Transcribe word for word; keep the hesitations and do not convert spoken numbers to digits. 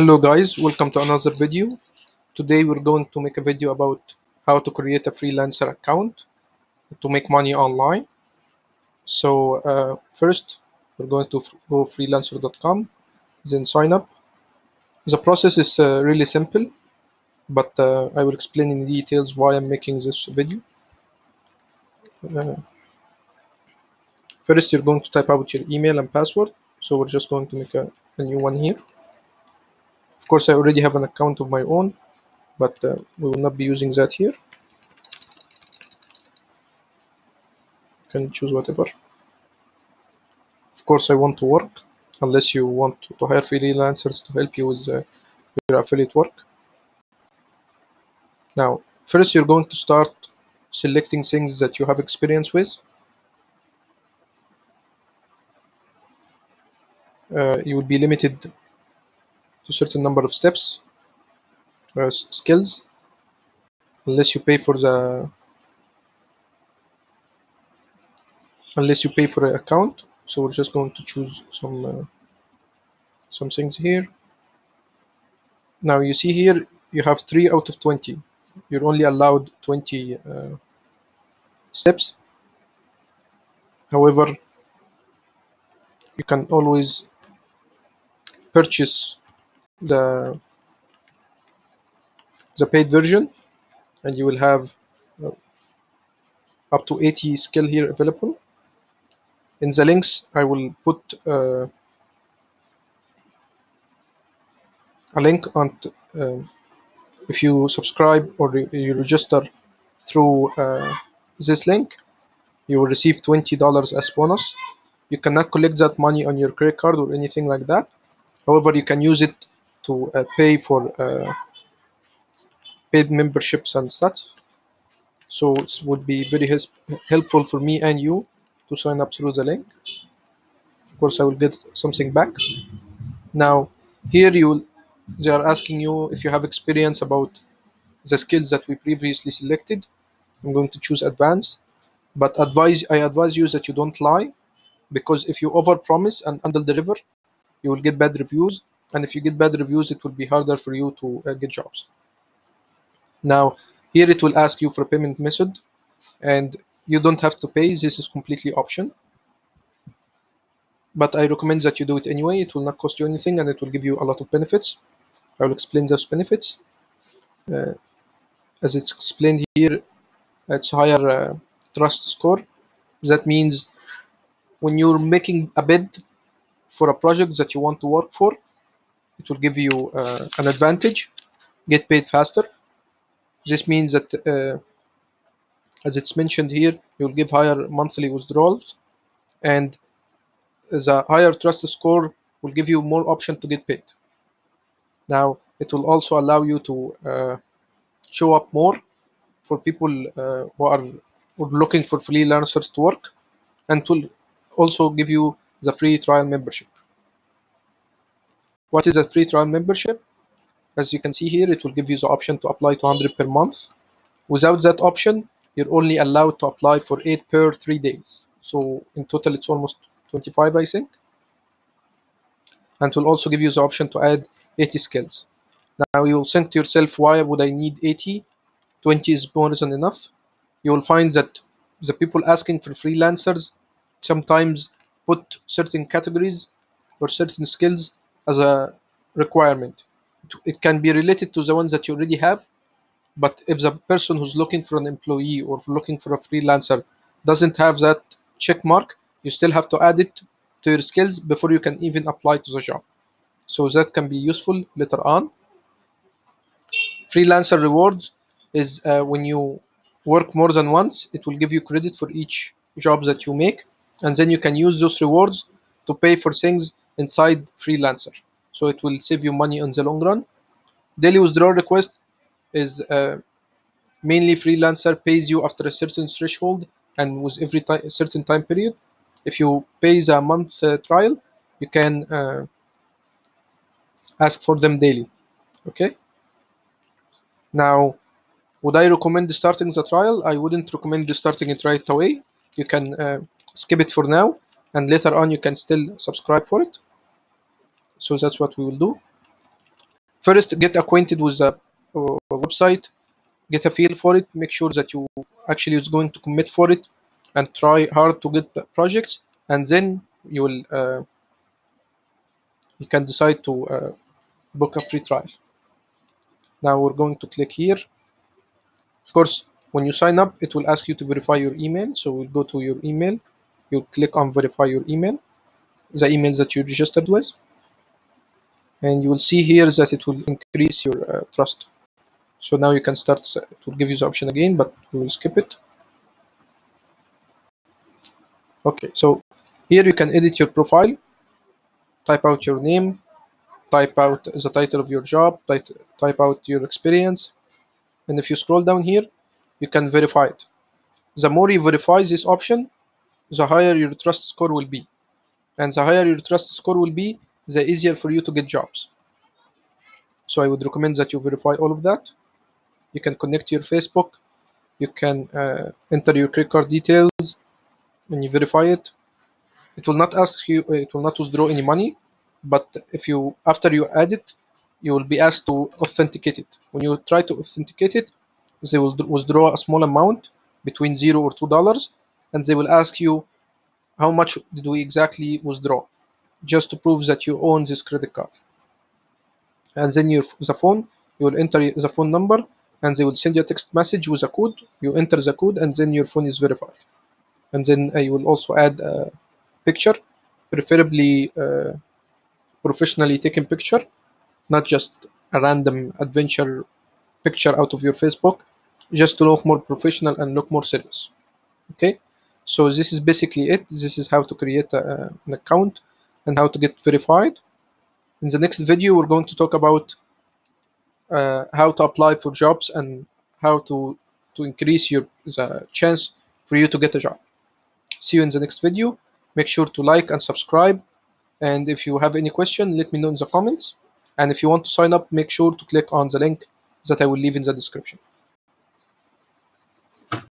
Hello guys, welcome to another video. Today we're going to make a video about how to create a freelancer account to make money online. So uh, first we're going to go freelancer dot com, then sign up. The process is uh, really simple, but uh, I will explain in details why I'm making this video. Uh, first you're going to type out your email and password, so we're just going to make a, a new one here. Of course, I already have an account of my own, but uh, we will not be using that here. You can choose whatever. Of course, I want to work, unless you want to hire freelancers to help you with uh, your affiliate work. Now, first you're going to start selecting things that you have experience with. Uh, you will be limited to certain number of steps, uh, skills, unless you pay for the unless you pay for an account. So we're just going to choose some uh, some things here. Now you see here you have three out of twenty. You're only allowed twenty uh, steps. However, you can always purchase the the paid version, and you will have uh, up to eighty skill here available. In the links I will put uh, a link on uh, if you subscribe or re you register through uh, this link, you will receive twenty dollars as bonus. You cannot collect that money on your credit card or anything like that. However, you can use it to uh, pay for uh, paid memberships and such. So it would be very helpful for me and you to sign up through the link. Of course, I will get something back. Now here you they are asking you if you have experience about the skills that we previously selected. I'm going to choose advanced, but advise I advise you that you don't lie, because if you overpromise and under-deliver, you will get bad reviews, and if you get bad reviews, it will be harder for you to uh, get jobs. Now here it will ask you for a payment method, and you don't have to pay. This is completely option, but I recommend that you do it anyway. It will not cost you anything, and it will give you a lot of benefits. I will explain those benefits. Uh, as it's explained here, it's higher uh, trust score. That means when you're making a bid for a project that you want to work for, it will give you uh, an advantage, get paid faster. This means that uh, as it's mentioned here, you'll give higher monthly withdrawals, and the higher trust score will give you more option to get paid. Now it will also allow you to uh, show up more for people uh, who are looking for freelancers to work, and it will also give you the free trial membership. What is a free trial membership? As you can see here, it will give you the option to apply two hundred per month. Without that option, you're only allowed to apply for eight per three days. So in total, it's almost twenty-five, I think. And it will also give you the option to add eighty skills. Now you will think to yourself, why would I need eighty? twenty is more than enough. You will find that the people asking for freelancers sometimes put certain categories or certain skills as a requirement. It can be related to the ones that you already have, but if the person who's looking for an employee or looking for a freelancer doesn't have that check mark, you still have to add it to your skills before you can even apply to the job. So that can be useful later on. Freelancer rewards is uh, when you work more than once, it will give you credit for each job that you make, and then you can use those rewards to pay for things inside freelancer, so it will save you money on the long run. Daily withdrawal request is uh, mainly freelancer pays you after a certain threshold and with every ti certain time period. If you pay the month uh, trial, you can uh, ask for them daily. Okay, now would I recommend starting the trial? I wouldn't recommend starting it right away. You can uh, skip it for now, and later on you can still subscribe for it. So that's what we will do. First, get acquainted with the uh, website, get a feel for it, make sure that you actually is going to commit for it, and try hard to get the projects, and then you will uh, you can decide to uh, book a free trial. Now we're going to click here. Of course, when you sign up, it will ask you to verify your email, so we'll go to your email, you'll click on verify your email, the email that you registered with, and you will see here that it will increase your uh, trust. So now you can start, it will give you the option again, but we will skip it. Okay, so here you can edit your profile, type out your name, type out the title of your job, type, type out your experience, and if you scroll down here, you can verify it. The more you verify this option, the higher your trust score will be, and the higher your trust score will be, the easier for you to get jobs. So I would recommend that you verify all of that. You can connect to your Facebook, you can uh, enter your credit card details, and you verify it. It will not ask you, it will not withdraw any money, but if you, after you add it, you will be asked to authenticate it. When you try to authenticate it, they will withdraw a small amount between zero or two dollars, and they will ask you how much did we exactly withdraw, just to prove that you own this credit card. And then your the phone, you will enter the phone number, and they will send you a text message with a code. You enter the code, and then your phone is verified. And then uh, you will also add a picture, preferably uh, professionally taken picture, not just a random adventure picture out of your Facebook, just to look more professional and look more serious. Okay, so this is basically it. This is how to create a, an account and how to get verified. In the next video, we're going to talk about uh, how to apply for jobs and how to to increase your the chance for you to get a job. See you in the next video. Make sure to like and subscribe, and if you have any question, let me know in the comments. And if you want to sign up, make sure to click on the link that I will leave in the description.